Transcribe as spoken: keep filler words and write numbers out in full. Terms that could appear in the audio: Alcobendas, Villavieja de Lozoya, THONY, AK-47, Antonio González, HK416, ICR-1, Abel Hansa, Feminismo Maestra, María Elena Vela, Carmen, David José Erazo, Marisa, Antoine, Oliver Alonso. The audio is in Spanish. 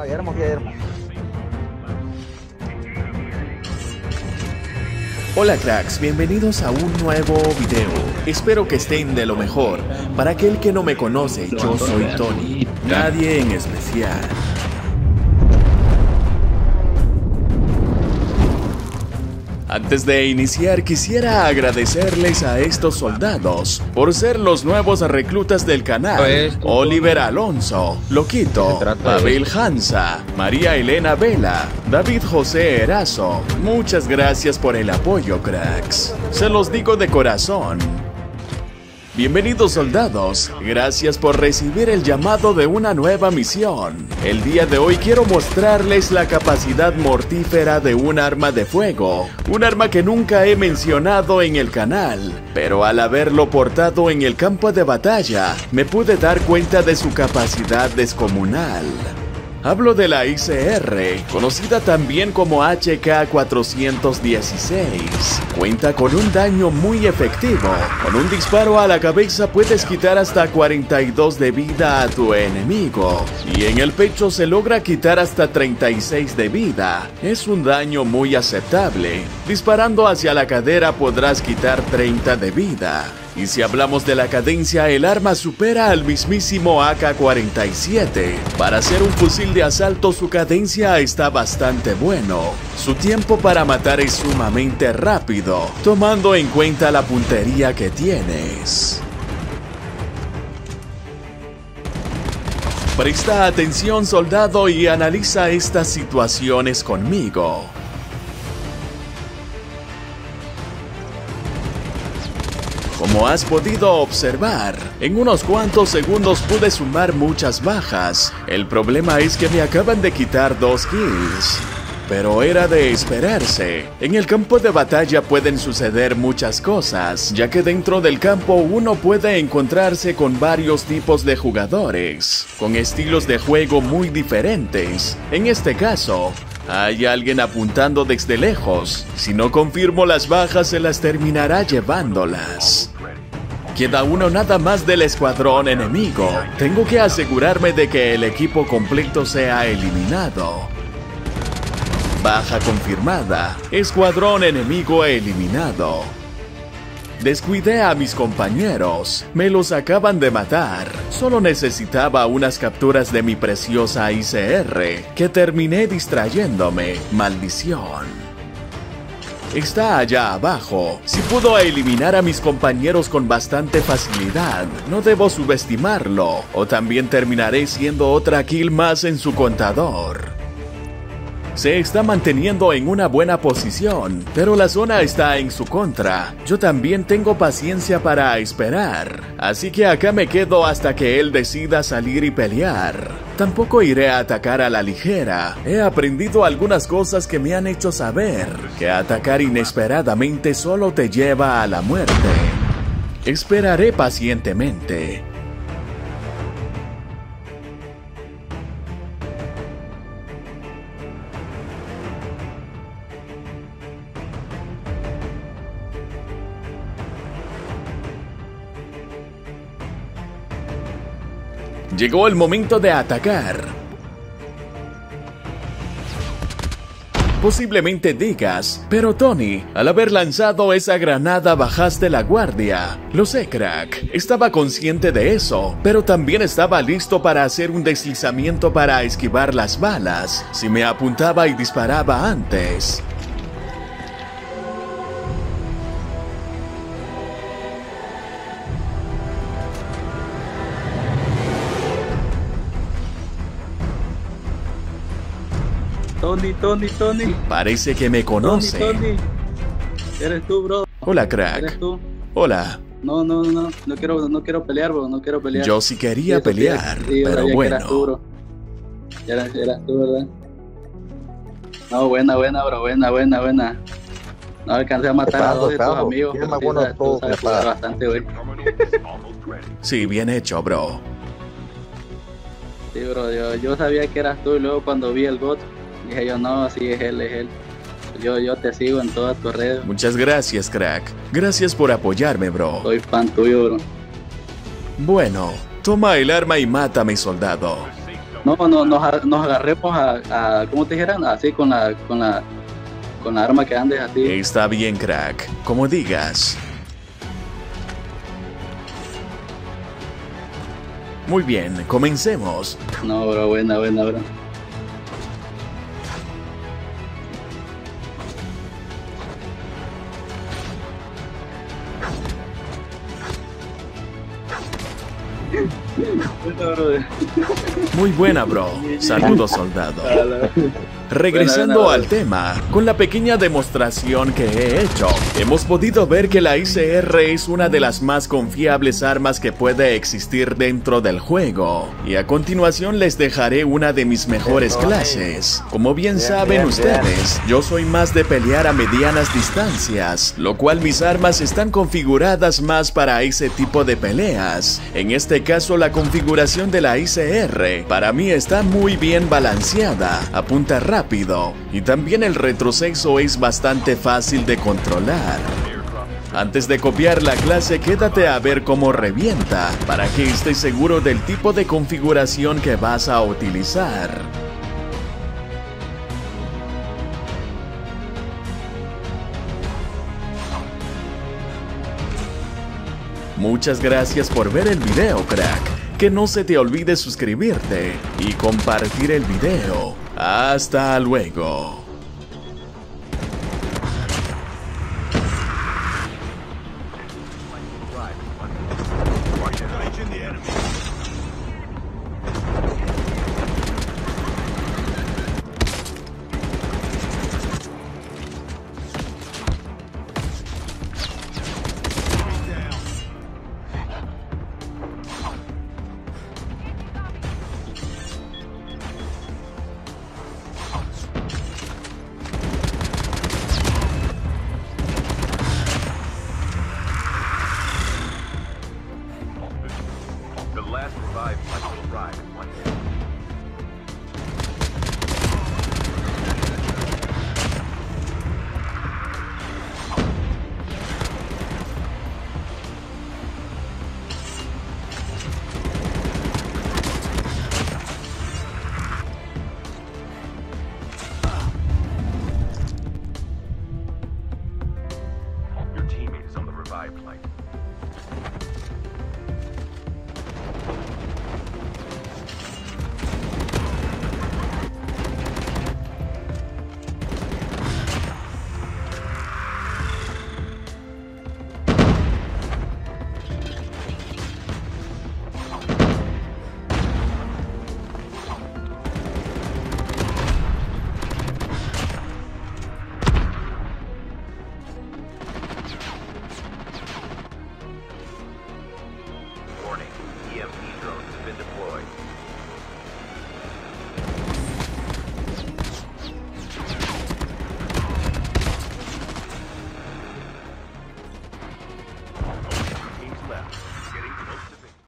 no, ya éramos, ya éramos. Hola cracks, bienvenidos a un nuevo video. Espero que estén de lo mejor. Para aquel que no me conoce, yo soy Tony, nadie en especial. Antes de iniciar, quisiera agradecerles a estos soldados por ser los nuevos reclutas del canal: Oliver Alonso, Loquito, Abel Hansa, María Elena Vela, David José Erazo. Muchas gracias por el apoyo, cracks. Se los digo de corazón. Bienvenidos soldados, gracias por recibir el llamado de una nueva misión. El día de hoy quiero mostrarles la capacidad mortífera de un arma de fuego, un arma que nunca he mencionado en el canal, pero al haberlo portado en el campo de batalla, me pude dar cuenta de su capacidad descomunal. Hablo de la I C R, conocida también como H K cuatrocientos dieciséis. Cuenta con un daño muy efectivo. Con un disparo a la cabeza puedes quitar hasta cuarenta y dos de vida a tu enemigo. Y en el pecho se logra quitar hasta treinta y seis de vida. Es un daño muy aceptable. Disparando hacia la cadera podrás quitar treinta de vida. Y si hablamos de la cadencia, el arma supera al mismísimo A K cuarenta y siete. Para ser un fusil de asalto, su cadencia está bastante bueno. Su tiempo para matar es sumamente rápido, tomando en cuenta la puntería que tienes. Presta atención, soldado, y analiza estas situaciones conmigo. Como has podido observar, en unos cuantos segundos pude sumar muchas bajas. El problema es que me acaban de quitar dos kills. Pero era de esperarse. En el campo de batalla pueden suceder muchas cosas, ya que dentro del campo uno puede encontrarse con varios tipos de jugadores, con estilos de juego muy diferentes. En este caso, hay alguien apuntando desde lejos. Si no confirmo las bajas, se las terminará llevándolas. Queda uno nada más del escuadrón enemigo. Tengo que asegurarme de que el equipo completo sea eliminado. Baja confirmada. Escuadrón enemigo eliminado. Descuidé a mis compañeros. Me los acaban de matar. Solo necesitaba unas capturas de mi preciosa I C R, que terminé distrayéndome. Maldición. Está allá abajo. Si pudo eliminar a mis compañeros con bastante facilidad, no debo subestimarlo, o también terminaré siendo otra kill más en su contador. Se está manteniendo en una buena posición, pero la zona está en su contra. Yo también tengo paciencia para esperar, así que acá me quedo hasta que él decida salir y pelear. Tampoco iré a atacar a la ligera. He aprendido algunas cosas que me han hecho saber que atacar inesperadamente solo te lleva a la muerte. Esperaré pacientemente. Llegó el momento de atacar. Posiblemente digas, pero Tony, al haber lanzado esa granada bajaste la guardia. Lo sé, crack, estaba consciente de eso, pero también estaba listo para hacer un deslizamiento para esquivar las balas, si me apuntaba y disparaba antes. Tony, Tony, Tony. Parece que me conoce. Tony, Tony. Eres tú, bro. Hola, crack. ¿Eres tú? Hola. No, no, no. No quiero, no quiero pelear, bro. No quiero pelear. Yo sí quería sí, pelear, sí, pero ya bueno. Eras tú, bro. Eras, eras tú, ¿verdad? No, buena, buena, bro. Buena, buena, buena. No alcancé a matar a dos de tus amigos. Es más bueno todo. Bastante, güey. Sí, bien hecho, bro. Sí, bro. Yo, yo sabía que eras tú y luego cuando vi el bot. Dije yo, no, sí, es él, es él. Yo, yo te sigo en todas tus redes. Muchas gracias, crack. Gracias por apoyarme, bro. Soy fan tuyo, bro. Bueno, toma el arma y mátame, soldado. No, no, nos, nos agarremos a, a, ¿cómo te dijeran? Así con la, con la, con la arma que andes así. Está bien, crack, como digas. Muy bien, comencemos. No, bro, buena, buena, bro. Muy buena, bro. Saludos, soldado. Regresando buena, buena, al tema, con la pequeña demostración que he hecho, hemos podido ver que la I C R es una de las más confiables armas que puede existir dentro del juego. Y a continuación les dejaré una de mis mejores clases. Como bien saben ustedes, yo soy más de pelear a medianas distancias, lo cual mis armas están configuradas más para ese tipo de peleas. En este caso, la configuración de la I C R para mí está muy bien balanceada, apunta rápido rápido y también el retroceso es bastante fácil de controlar. Antes de copiar la clase, quédate a ver cómo revienta para que estés seguro del tipo de configuración que vas a utilizar. Muchas gracias por ver el video, crack. Que no se te olvide suscribirte y compartir el video. Hasta luego.